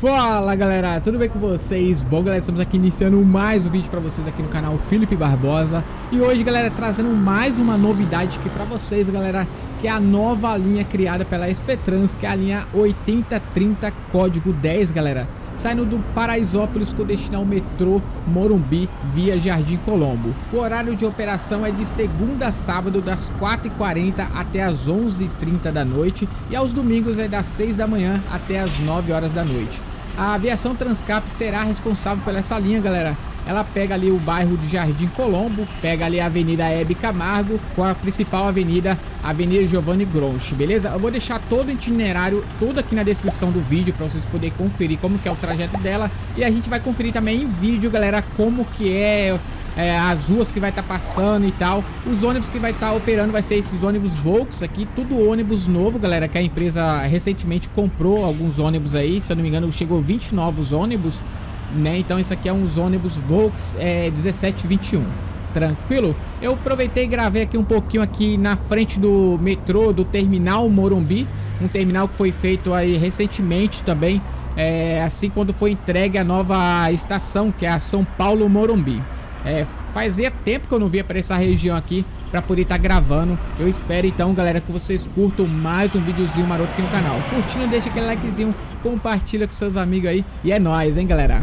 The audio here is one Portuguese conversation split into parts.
Fala galera, tudo bem com vocês? Bom galera, estamos aqui iniciando mais um vídeo pra vocês aqui no canal Felipe Barbosa. E hoje galera, trazendo mais uma novidade aqui pra vocês galera, que é a nova linha criada pela SP Trans, que é a linha 8030 código 10 galera, saindo do Paraisópolis com destino ao metrô Morumbi via Jardim Colombo. O horário de operação é de segunda a sábado das 4h40 até as 11h30 da noite e aos domingos é das 6 da manhã até as 9 horas da noite. A Viação Transcap será responsável por essa linha galera. Ela pega ali o bairro de Jardim Colombo, pega ali a Avenida Hebe Camargo com a principal avenida, Avenida Giovanni Grosch, beleza? Eu vou deixar todo o itinerário, tudo aqui na descrição do vídeo para vocês poderem conferir como que é o trajeto dela. E a gente vai conferir também em vídeo, galera, como que é as ruas que vai estar passando e tal. Os ônibus que vai estar operando vai ser esses ônibus Volks aqui, tudo ônibus novo, galera, que a empresa recentemente comprou alguns ônibus aí, se eu não me engano chegou 20 novos ônibus, né? Então isso aqui é uns ônibus Volks 1721, tranquilo? Eu aproveitei e gravei aqui um pouquinho aqui na frente do metrô, do terminal Morumbi, um terminal que foi feito aí recentemente também, assim quando foi entregue a nova estação, que é a São Paulo Morumbi. Fazia tempo que eu não via para essa região aqui para poder estar gravando. Eu espero então, galera, que vocês curtam mais um videozinho maroto aqui no canal. Curtindo, deixa aquele likezinho, compartilha com seus amigos aí. E é nóis, hein, galera?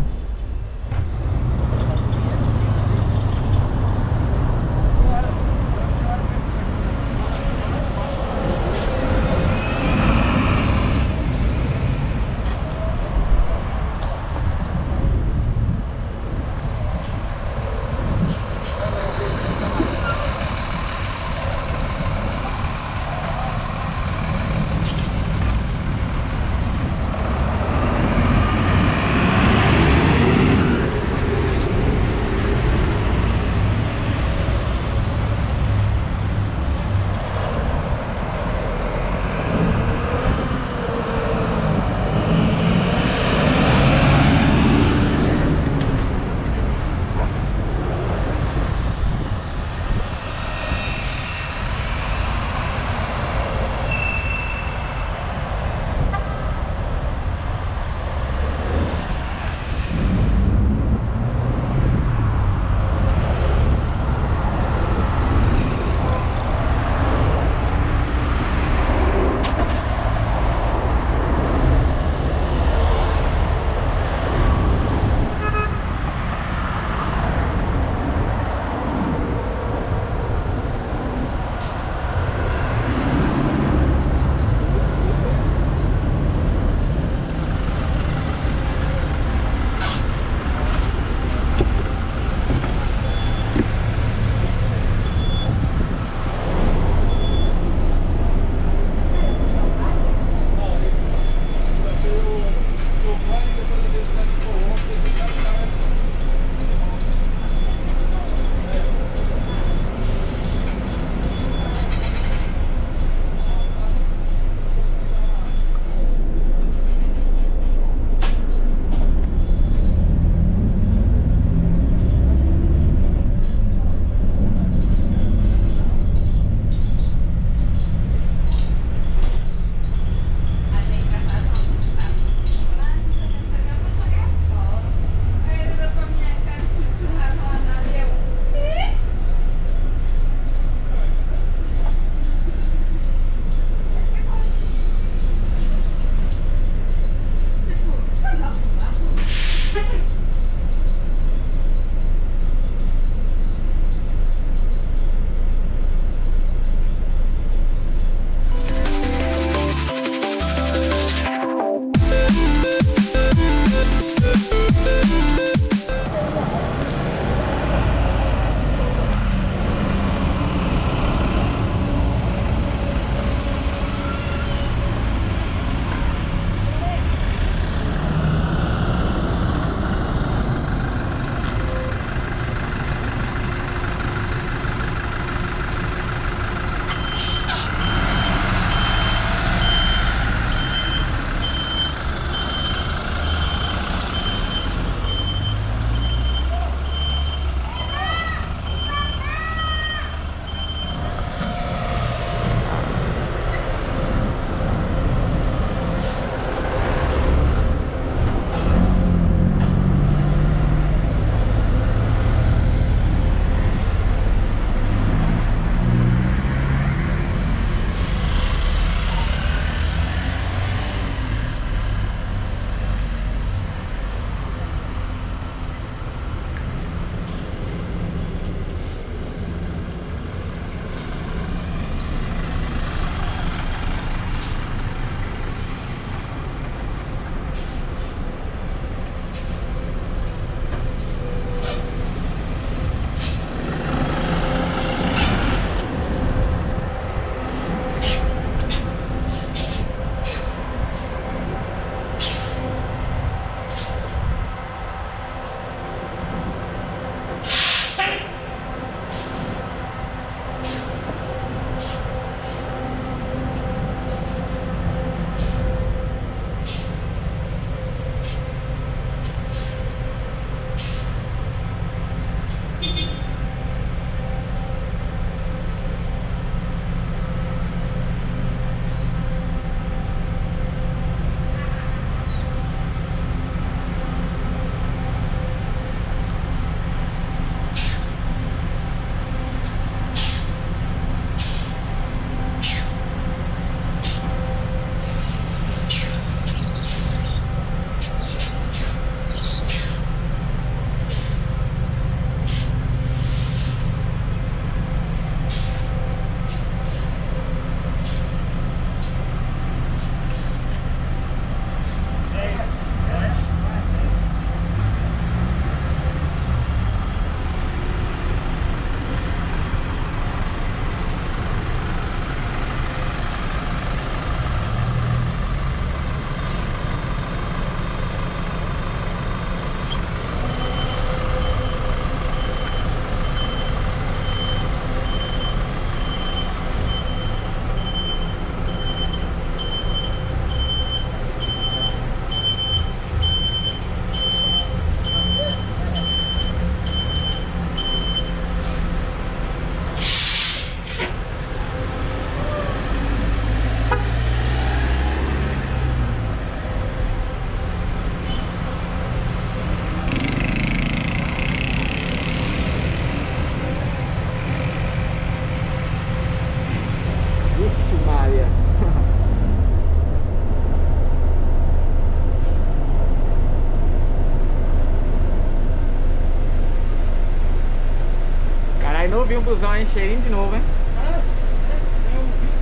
vi um busão aí cheirinho de novo, hein? Ah,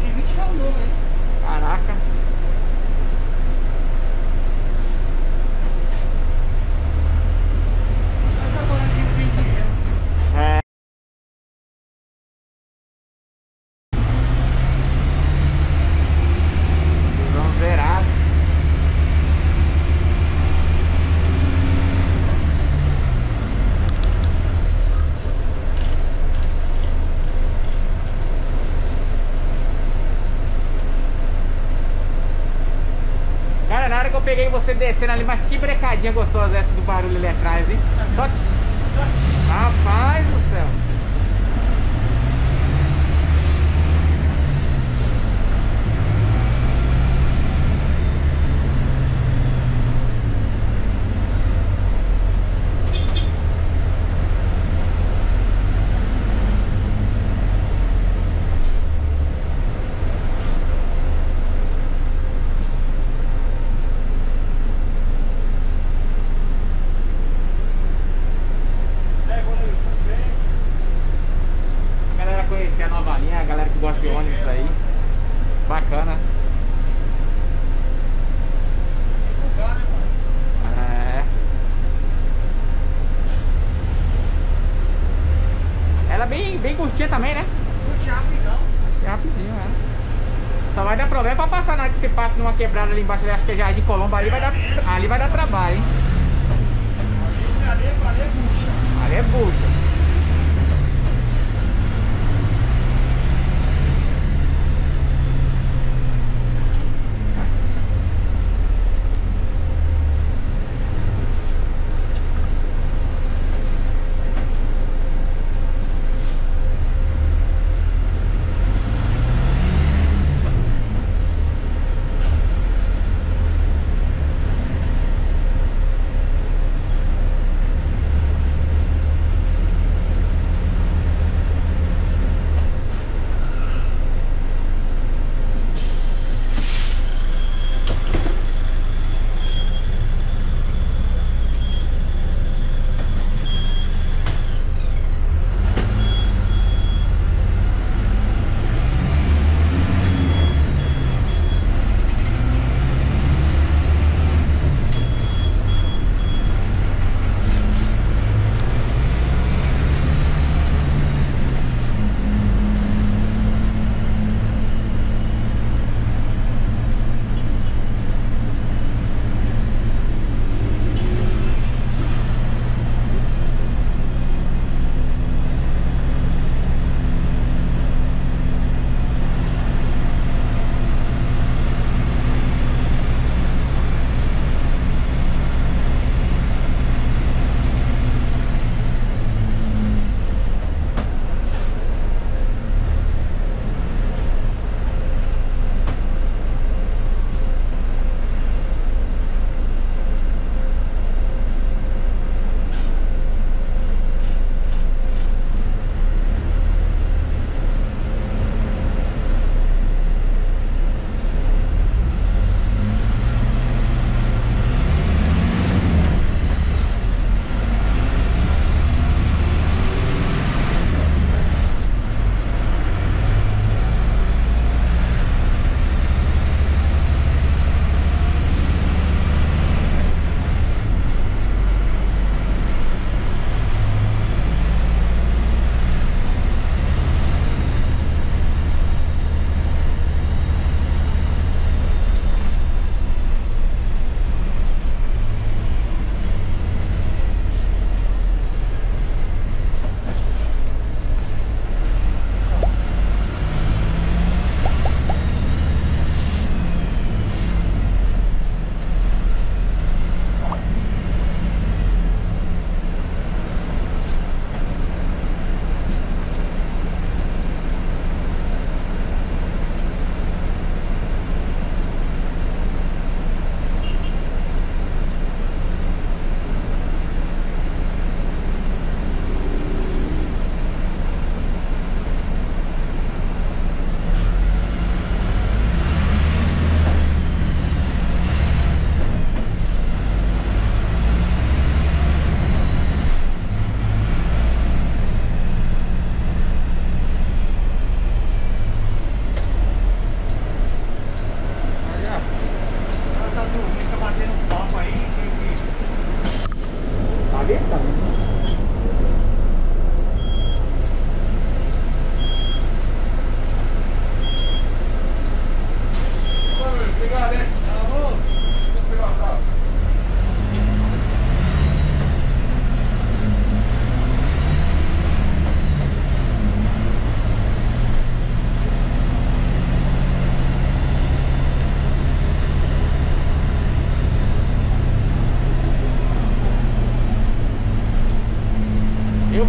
tem 20 reais novo, hein? Caraca. Peguei você descendo ali, mas que brecadinha gostosa essa do barulho ali atrás, hein? Só que... Rapaz do céu! Curtinha também, né? Curtinha rapidão. É rapidinho, é. Só vai dar problema pra passar na hora que você passa numa quebrada ali embaixo, acho que é Jardim Colombo, ali vai dar trabalho, hein? Ali é bucha.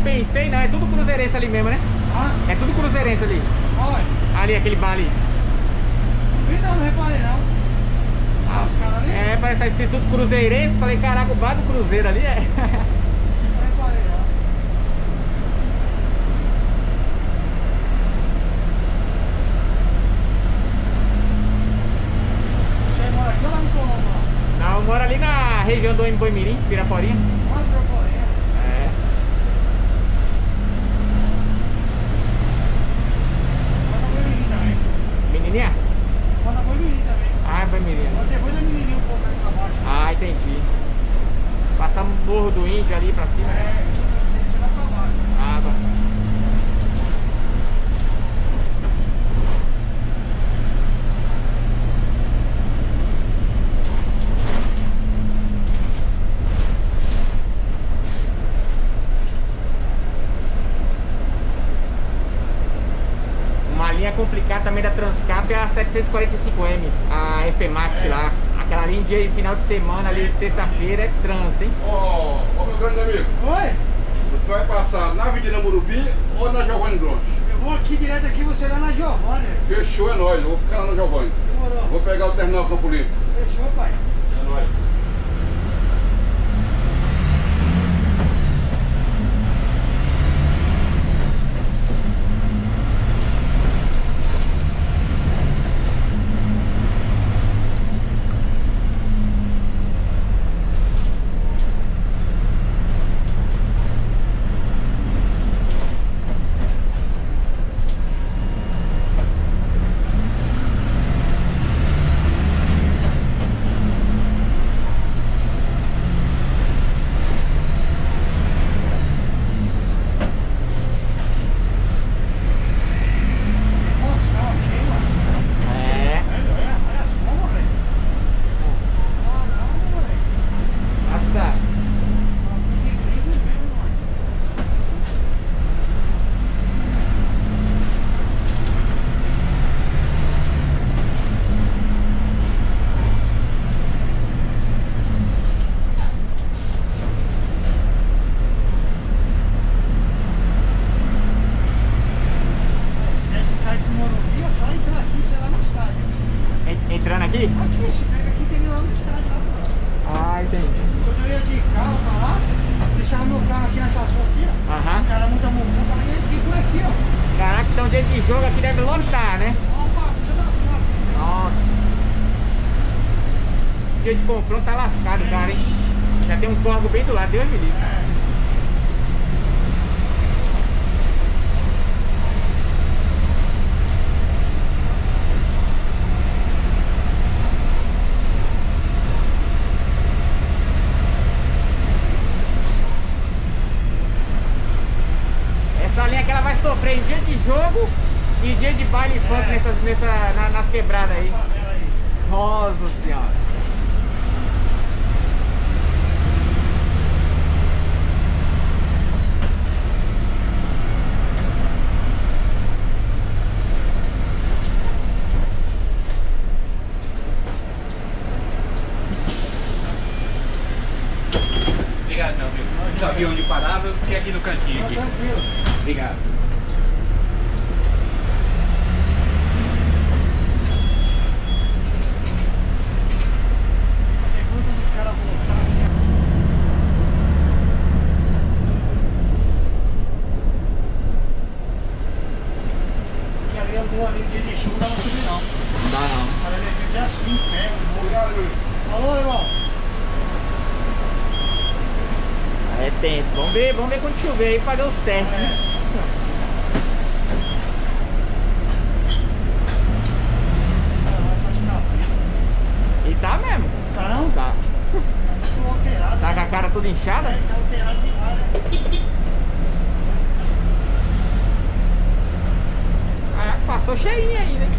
Pensei não, é tudo cruzeirense ali mesmo, né? É tudo cruzeirense ali. Olha. Ali, aquele bar ali. Então, não reparei não. Ah, os caras ali? É, parece que tá escrito tudo cruzeirense. Falei, caraca, o bar do Cruzeiro ali é. Não reparei não. Você mora aqui ou lá no Colombo? Não, eu moro ali na região do Emboimirim, Piraporinha. Complicada também da Transcap é a 745M, a SP Max lá. Aquela linha de final de semana ali, sexta-feira, é trânsito, hein? Ó, meu grande amigo. Oi? Você vai passar na Avenida Morumbi ou na Giovanni Grosch? Eu vou aqui direto aqui, você lá na Giovanni. Fechou, é nóis. Eu vou ficar lá na Giovanni. Demorou. Vou pegar o terminal Campo Limpo. Fechou, pai. É nóis. De confronto tá lascado, cara, hein? Já tem um córrego bem do lado, Deus me livre. Essa linha que ela vai sofrer em dia de jogo e dia de baile funk nas quebradas aí. Nossa senhora. Sabia onde parava, eu fiquei aqui no cantinho aqui. Tranquilo. Obrigado. Que ali é boa, ali dia de chuva, não subir não. Não dá não. Cara, ele é assim, pega um pouco. Falou, irmão. É tenso, vamos ver quando chover aí fazer os testes. Né? E tá mesmo? Tá não? Tá. cara toda inchada? É, tá alterado demais, né? Ah, passou cheinha aí, né?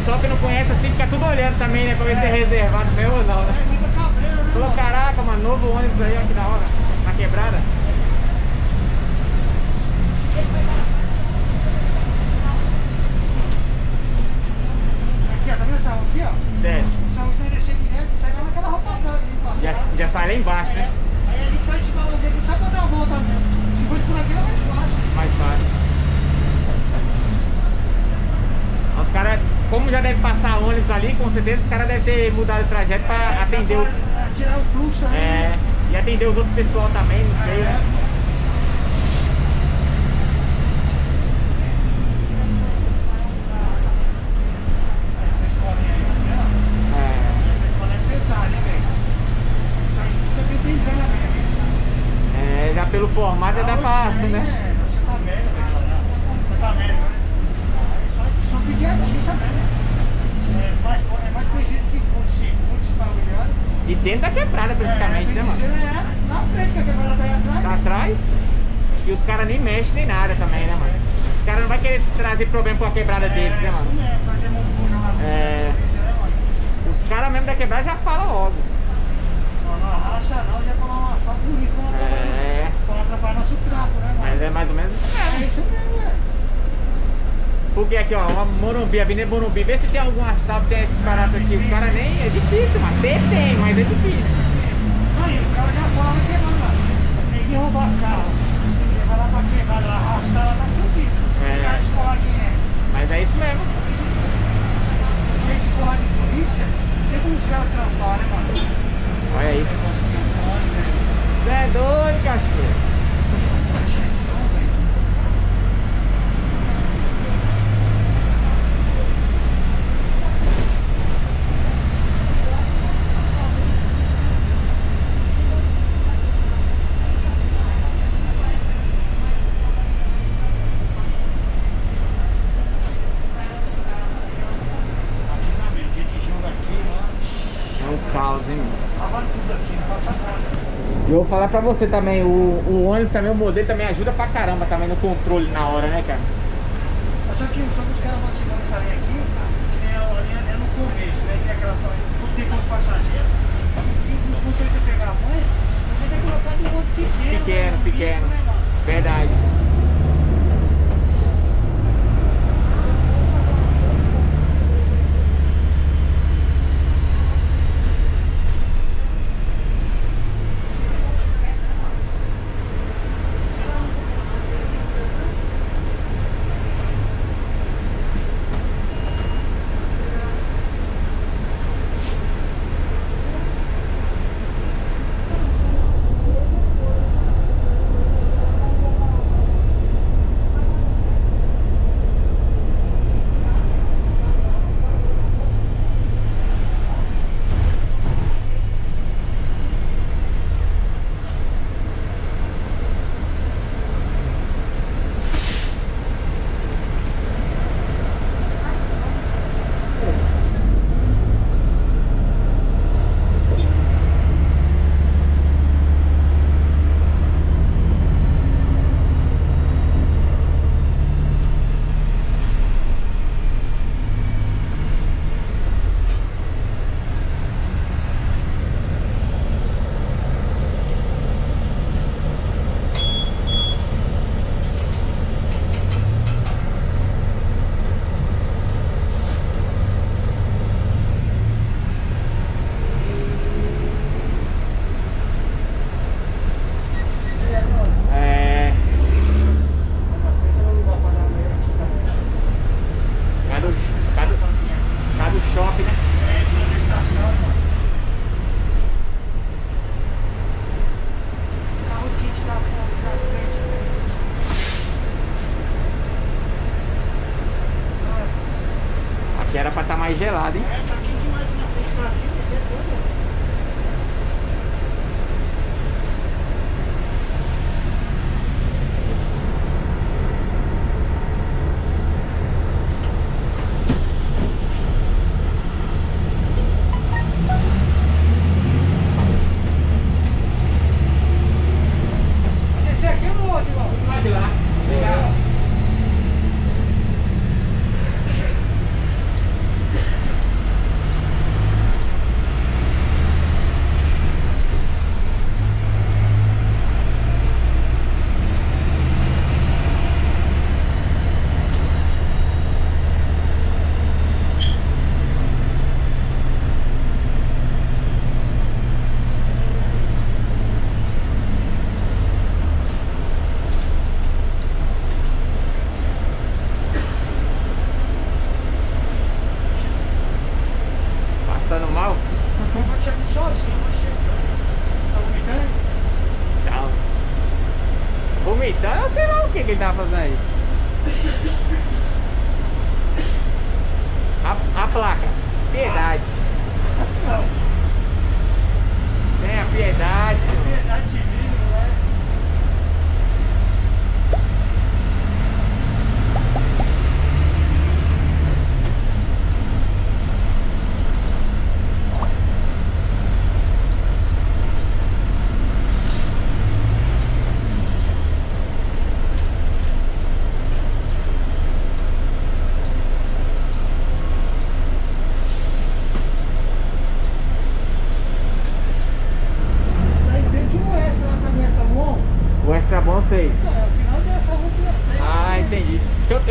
Pessoal que não conhece assim fica tudo olhando também, né? Pra ver se é reservado mesmo ou não, né? Falou, caraca, mano, novo ônibus aí, ó, que da hora, na quebrada. Aqui, ó, tá vendo essa rua aqui, ó? Certo. Essa rua tem descer direto e sai lá naquela rotatória que a gente passa. Já sai lá embaixo, né? Aí a gente faz esse balãozinho aqui só pra dar a volta mesmo. Se fosse por aqui era mais fácil. Mais fácil. Os caras, como já deve passar ônibus ali, com certeza os caras devem ter mudado o trajeto para atender os... tirar o fluxo aí. É, e atender os outros pessoal também, não sei. É. É, já pelo formato já dá pra, né? E dentro da quebrada praticamente, né, mano? É, na frente que a quebrada tá aí atrás. Tá atrás. E os caras nem mexem nem nada também, né, mano? Os caras não vão querer trazer problema com a quebrada deles, né, mano? É, os caras mesmo da quebrada já falam logo. Não, não racha não, já falar uma só bonita pra atrapalhar nosso trapo, né, mano? Mas é mais ou menos isso mesmo. É isso mesmo, né? Porque aqui, ó, Morumbi, Avenida Morumbi, vê se tem algum assalto, tem esses baratos aqui. Os caras nem... é difícil, mano. Tem, mas é difícil. Aí, os caras já falam na quebrada, mano. Tem que roubar carro. Levar lá pra quebrada, arrastar lá pra fudir. Os caras descolam quem é. Mas é isso mesmo. Quem descolar de polícia, tem como os caras trampar, né, mano? Olha aí. Você é doido, cachorro. Eu vou falar pra você também, o ônibus também, o modelo também ajuda pra caramba também no controle na hora, né, cara? Mas só que os caras vacilando essa linha aqui, que nem a linha é no começo, né? Tem aquela fala, tudo tem quanto passageiro, e não tem que pegar a mãe, também tem que colocar de um monte pequeno. Pequeno, né, pequeno, né, mano? Verdade. normal? Não, eu chego sozinho, eu chego. Tá vomitando? Tá. Vomitando? Eu sei lá o que ele tava fazendo aí. A placa. Piedade. Tenha piedade, senhor. Piedade de mim, não é?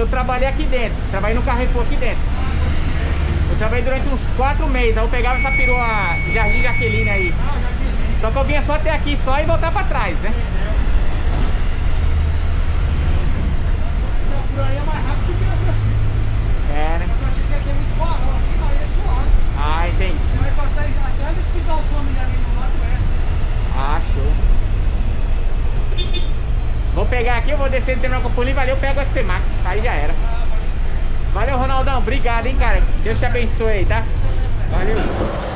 Trabalhei no Carrefour aqui dentro. Eu trabalhei durante uns 4 meses. Aí eu pegava essa perua Jardim Jaquelina aí. Só que eu vinha só até aqui só e voltar pra trás, né? Por aí é mais rápido que na Francisco. É, né? Na Francisco aqui é muito farol, aqui não, é suave. Ah, entendi. Você vai passar atrás do hospital familiar ali no lado oeste. Ah, show. Vou pegar aqui, eu vou descer no terminal Campo Limpo, ali eu pego o SP Max. Aí já era. Valeu, Ronaldão. Obrigado, hein, cara. Deus te abençoe aí, tá? Valeu.